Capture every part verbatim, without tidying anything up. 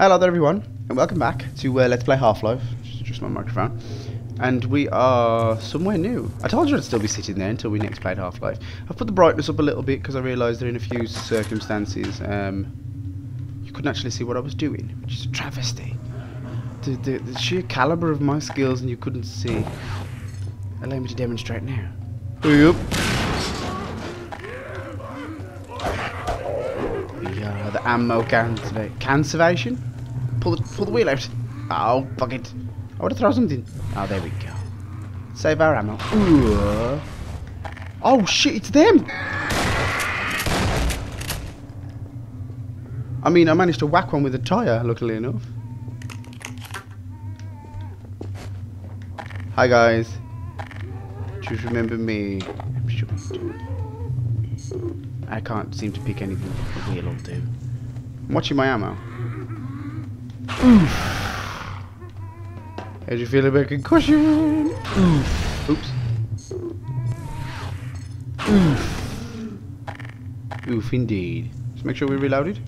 Hello there everyone, and welcome back to uh, Let's Play Half-Life. Just my microphone. And we are somewhere new. I told you I'd still be sitting there until we next played Half-Life. I've put the brightness up a little bit because I realised that in a few circumstances um, you couldn't actually see what I was doing, which is a travesty. The, the, the sheer calibre of my skills and you couldn't see. Allow me to demonstrate now. Yep. Yeah, the ammo conserva conservation. Pull the pull the wheel out. Oh, fuck it. I want to throw something. Oh, there we go. Save our ammo. Ooh. Oh shit! It's them. I mean, I managed to whack one with a tire, luckily enough. Hi guys. Just remember me. I'm sure you do. I can't seem to pick anything that the wheel will do. I'm watching my ammo. Oof. How do you feel about concussion? Oof. Oops. Oof. Oof indeed. Just make sure we're reloaded.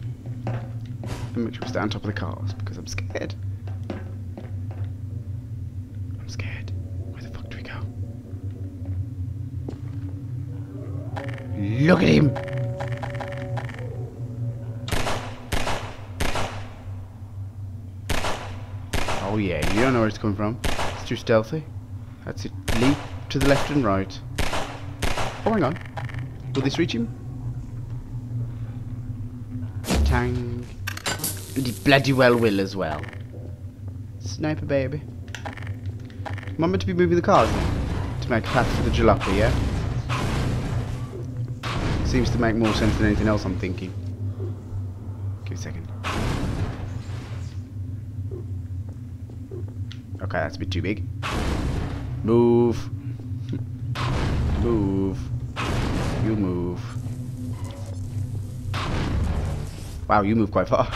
And make sure we stay on top of the cars because I'm scared. Look at him! Oh yeah, you don't know where it's coming from. It's too stealthy. That's it. Leap to the left and right. Oh, hang on. Will this reach him? Tang. And he bloody well will as well. Sniper baby. Am I meant to be moving the cars now? To make a path for the jalopy, yeah? Seems to make more sense than anything else I'm thinking. Give me a second. Okay, that's a bit too big. Move. Move. You move. Wow, you move quite far.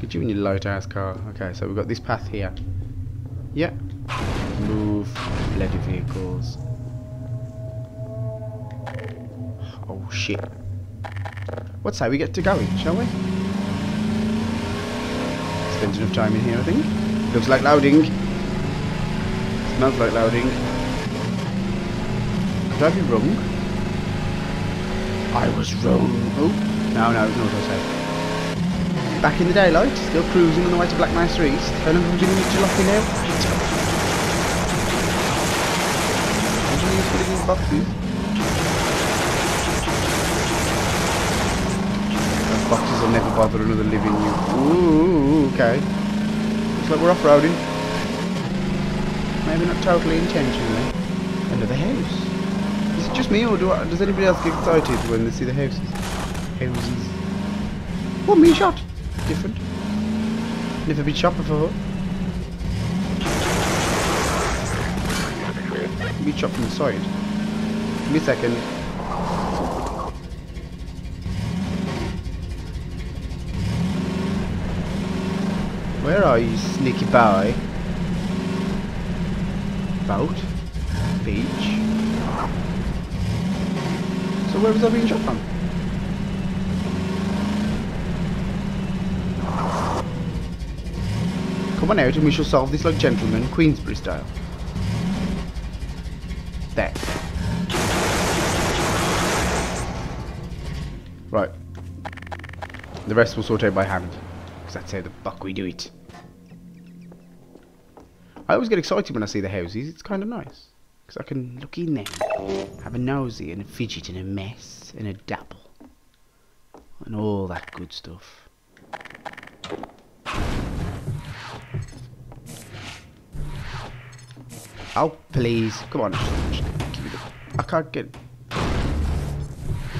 Get you in your light ass car. Okay, so we've got this path here. Yeah. Move. Bloody vehicles. Oh shit. What's that? We get to go in, shall we? Spent enough time in here, I think. Looks like loading. Smells like loading. Could I be wrong? I was wrong. Oh, no, no, it's not what I said. Back in the daylight, still cruising on the way to Black Mesa East. How long have we been in Jalopy now? What do you use for these boxes? Boxes will never bother another living you. Ooh, okay. Looks like we're off-roading. Maybe not totally intentionally. Another house. Is it just me, or do I, does anybody else get excited when they see the houses? Houses. Oh, me shot. Different. Never been shot before. Me shot from the side. Give me a second. Where are you, sneaky boy? Boat? Beach? So where was I being shot from? Come on out and we shall solve this like gentlemen, Queensberry style. There. Right. The rest will sort out by hand. Because that's how the fuck we do it. I always get excited when I see the houses, it's kind of nice. Because I can look in there, have a nosy and a fidget and a mess and a dabble. And all that good stuff. Oh, please. Come on. Just, just give me the, I can't get...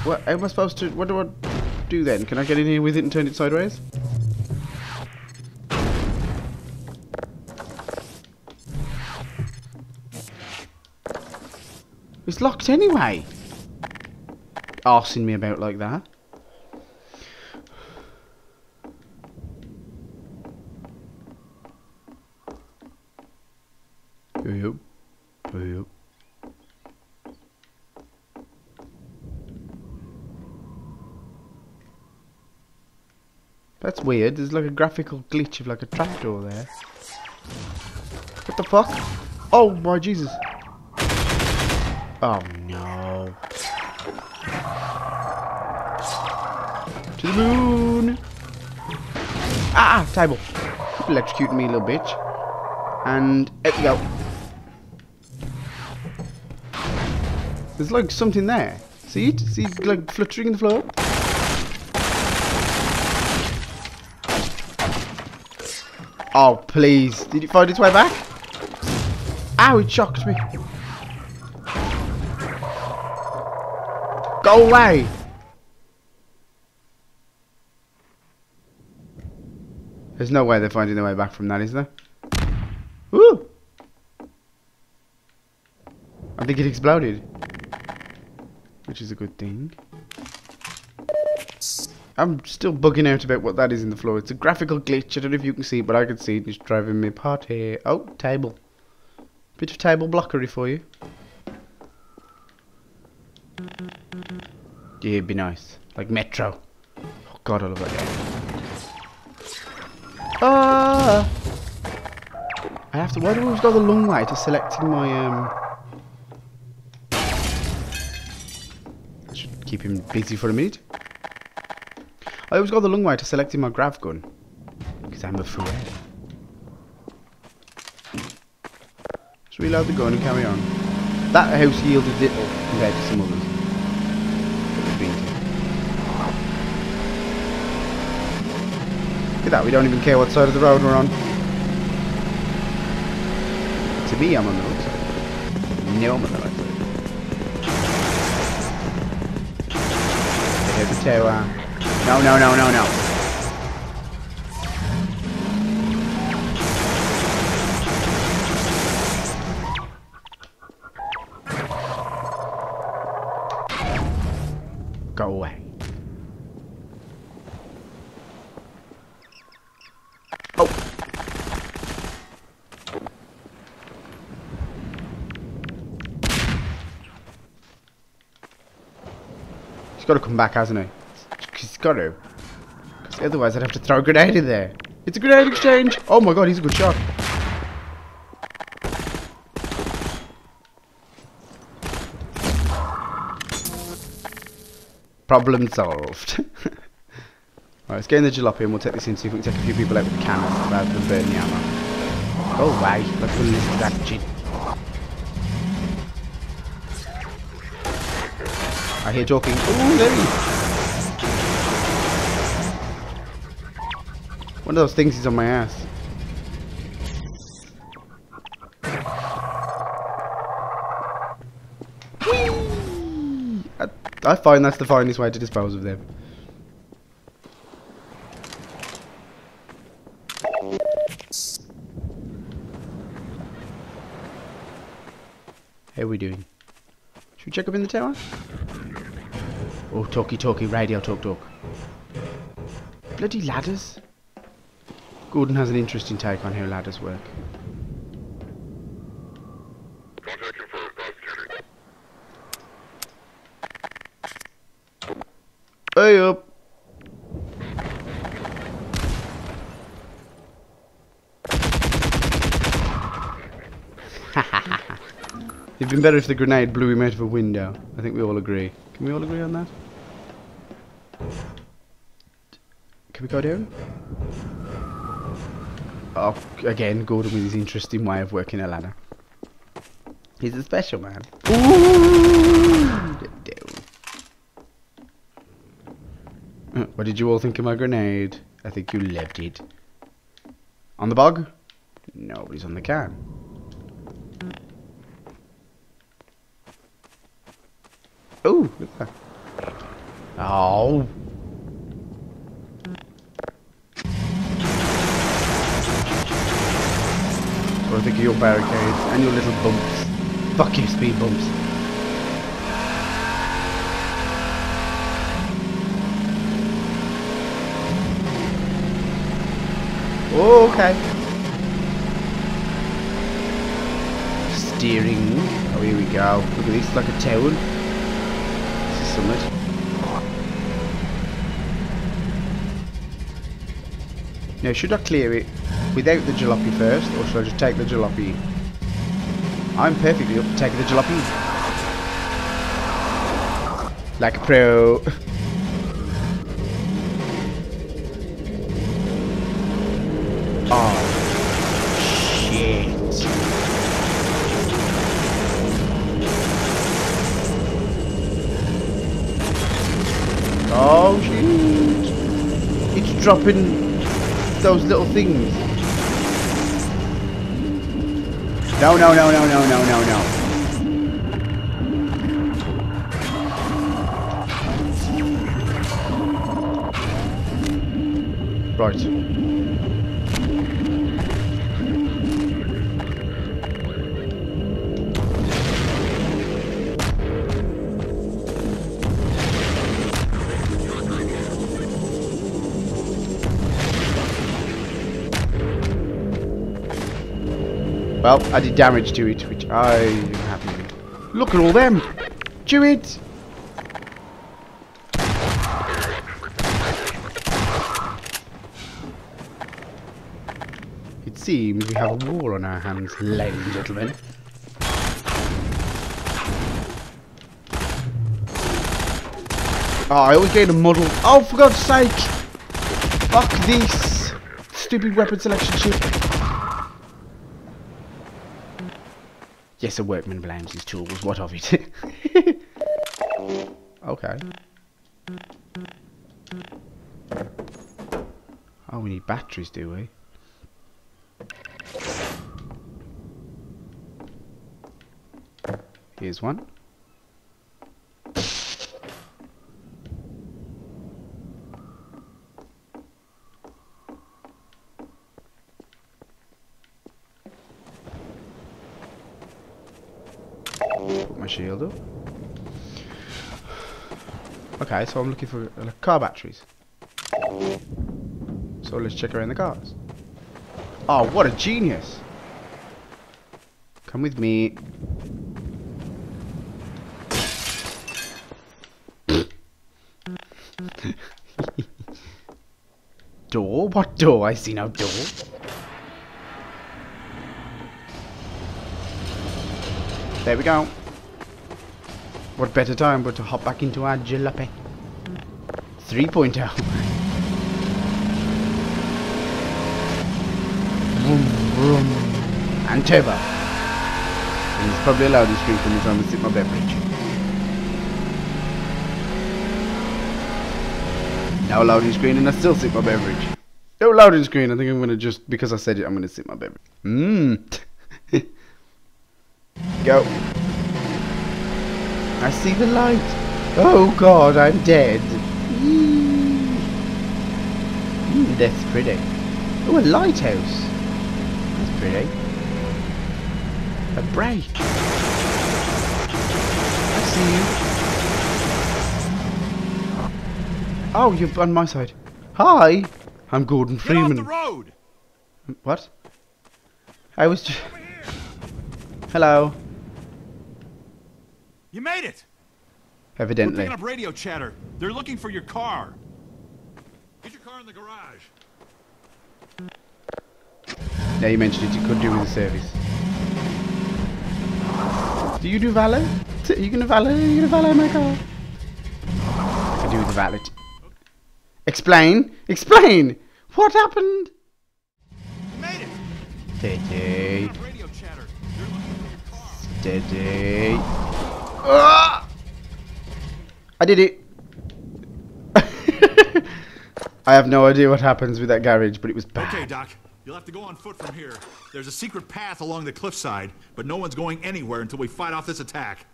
What am I supposed to... What do I do then? Can I get in here with it and turn it sideways? It's locked anyway. Arsing me about like that. Yep. Yep. That's weird. There's like a graphical glitch of like a trapdoor there. What the fuck? Oh my Jesus. Oh no. To the moon. Ah, table. Keep electrocuting me, little bitch. And there you go. There's like something there. See it? See it like fluttering in the floor? Oh please. Did it find its way back? Ow, it shocked me. Go away! There's no way they're finding their way back from that, is there? Woo! I think it exploded. Which is a good thing. I'm still bugging out about what that is in the floor. It's a graphical glitch. I don't know if you can see it, but I can see it. It's driving me apart here. Oh, table. Bit of table blockery for you. Yeah, it'd be nice. Like Metro. Oh god, I love that game. Ah! I have to. Why do I always go the long way to selecting my um? Keep him busy for a minute. I always go the long way to selecting my grav gun. Because I'm a fool. Just reload the gun and carry on. That house yielded little compared to some others. Look at that, we don't even care what side of the road we're on. To me, I'm on the right side. No, I'm on the right side. So, uh, no, no, no, no, no. Go away. Oh. He's got to come back, hasn't he? He's got to. Because otherwise I'd have to throw a grenade in there. It's a grenade exchange! Oh my god, he's a good shot. Problem solved. Alright, let's get in the jalopy and we'll take this in, see if we can take a few people out with the cannon rather than burning the ammo. Go away, let's listen to that shit. I hear talking. Ooh, there he is. One of those things is on my ass. Whee! I, I find that's the finest way to dispose of them. How are we doing? Should we check up in the tower? Oh, talkie talkie, radio talk talk. Bloody ladders. Gordon has an interesting take on how ladders work. Hey up! It'd been better if the grenade blew him out of a window. I think we all agree. Can we all agree on that? Can we go down? Oh, again, Gordon with his interesting way of working a ladder. He's a special man. Ooh! What did you all think of my grenade? I think you loved it. On the bog? Nobody's on the can. Ooh, look at that. Oh. I think of your barricades and your little bumps. Fuck you, speed bumps. Oh, okay. Steering. Oh, here we go. Look at this, like a town. This is something. Now, should I clear it without the jalopy first, or should I just take the jalopy? I'm perfectly up to take the jalopy. Like a pro. Oh shit! It's dropping those little things. No, no, no, no, no, no, no, no. Right. Well, I did damage to it, which I'm happy with. Look at all them! Do it! It seems we have a war on our hands, ladies and gentlemen. Oh, I always get in a muddle. Oh, for God's sake! Fuck this! Stupid weapon selection shit. Yes, a workman blames his tools. What of it? Okay. Oh, we need batteries, do we? Here's one. Shield up. Okay, so I'm looking for uh, car batteries. So let's check around the cars. Oh, what a genius! Come with me. Door? What door? I see no door. There we go. What better time but to hop back into our jalopy? three point oh. Vroom, vroom. And turbo. And it's probably allowed to scream from the time I sip my beverage. No loading screen and I still sip my beverage. No loading screen, I think I'm going to just, because I said it, I'm going to sip my beverage. Mmm. Go. I see the light. Oh God, I'm dead. Mm, that's pretty. Oh, a lighthouse. That's pretty. A brake. I see you. Oh, you're on my side. Hi, I'm Gordon Freeman. Get off the road. What? I was just. Hello. You made it! Evidently. We're picking up radio chatter. They're looking for your car. Get your car in the garage. Now you mentioned it, you could do with the service. Do you do valet? Are you gonna valet? Are you gonna valet my car? I do the valet. Explain! Explain! What happened? You made it! Steady. Radio chatter. They're looking for your car. Steady. Uh, I did it. I have no idea what happens with that garage, but it was bad. Okay, Doc. You'll have to go on foot from here. There's a secret path along the cliffside, but no one's going anywhere until we fight off this attack.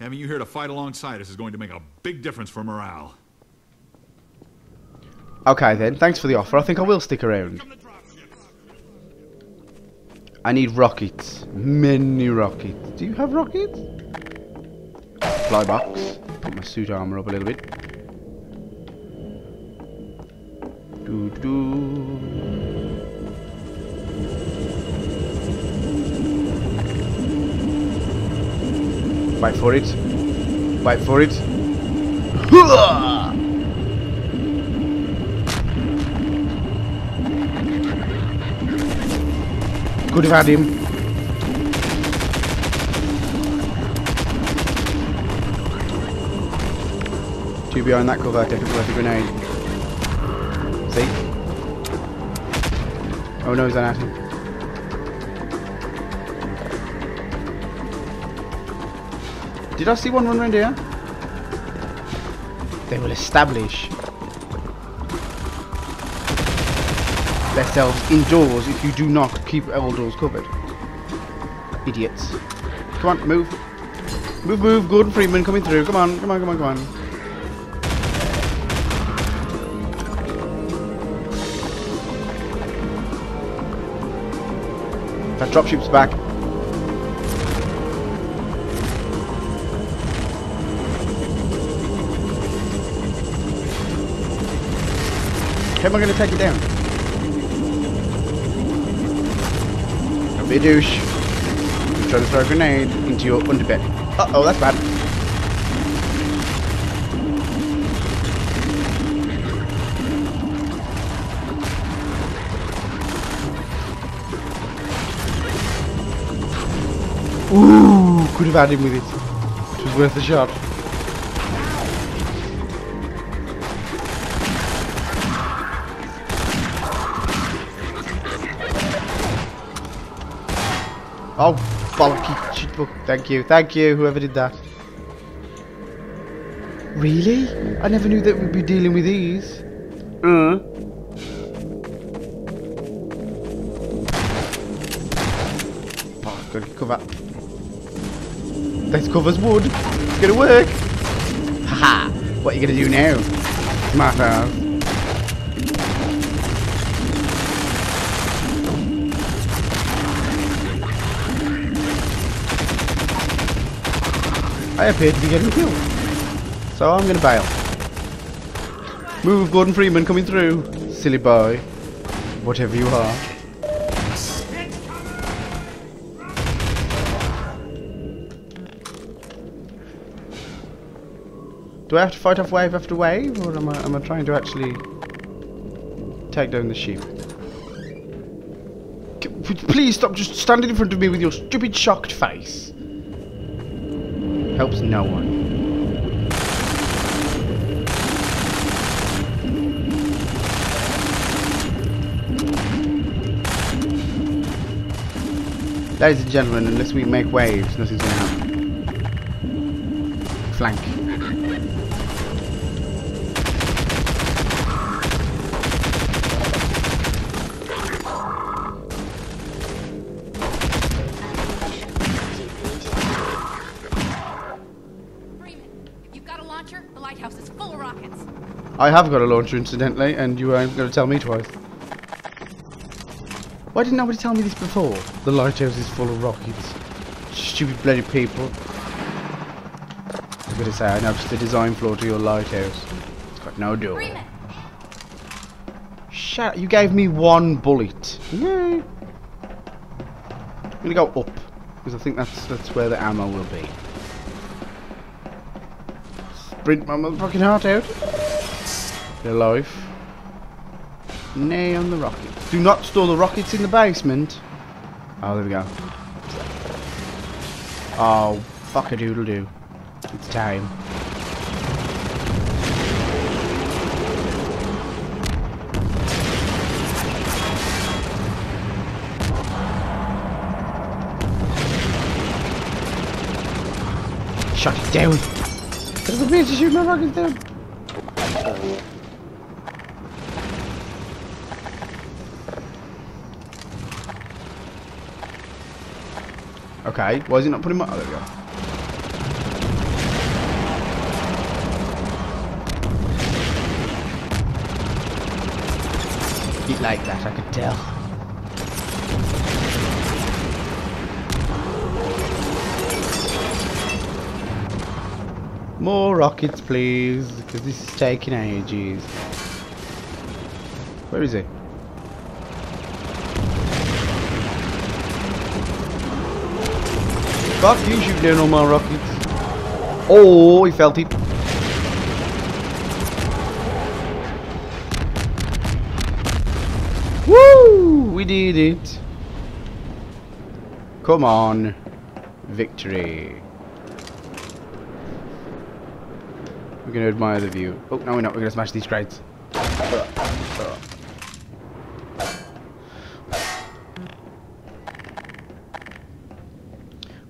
Having you here to fight alongside us is going to make a big difference for morale. Okay, then. Thanks for the offer. I think I will stick around. I need rockets. Many rockets. Do you have rockets? Fly box. Put my suit armor up a little bit. Doo doo. Wait for it. Wait for it. Could have had him. Two behind that cover, definitely worth a grenade. See? Oh no, he's not at him. Did I see one run around here? They will establish themselves indoors if you do not keep all doors covered. Idiots. Come on, move. Move, move, Gordon Freeman coming through. Come on, come on, come on, come on. That dropship's back. How am I going to take it down? Don't be a douche. I'm trying to throw a grenade into your underbed. Uh oh, that's bad. Ooh, could have had him with it. It was worth a shot. Oh, bollocky shitfuck. Thank you, thank you, whoever did that. Really? I never knew that we'd be dealing with these. Uh. Oh, good cover. This covers wood. It's gonna work. Haha. What are you gonna do now? Smart ass. I appear to be getting killed. So I'm gonna bail. Move, Gordon Freeman coming through. Silly boy. Whatever you are. Do I have to fight off wave after wave, or am I, am I trying to actually take down the sheep? Please stop just standing in front of me with your stupid shocked face. Helps no one. Ladies and gentlemen, unless we make waves, nothing's gonna happen. Flank. I have got a launcher, incidentally, and you aren't going to tell me twice. Why didn't nobody tell me this before? The lighthouse is full of rockets. Stupid bloody people. I was going to say, I noticed the design flaw to your lighthouse. It's got no door. Shut up, you gave me one bullet. Yay! I'm going to go up, because I think that's, that's where the ammo will be. Sprint my motherfucking heart out. Their life. Nay on the rockets. Do not store the rockets in the basement. Oh, there we go. Oh, fuck a doodle do. It's time. Shut it down. There's a bitch to shoot my rockets down. Okay, why is he not putting my... Oh, there we go. He'd like that, I could tell. More rockets, please, because this is taking ages. Where is he? Fuck you, shoot down all my rockets. Oh, he felt it. Woo! We did it. Come on. Victory. We're going to admire the view. Oh, no, we're not. We're going to smash these crates.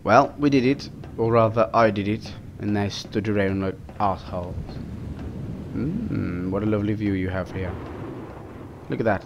Well, we did it. Or rather, I did it. And they stood around like arseholes. Mmm, what a lovely view you have here. Look at that.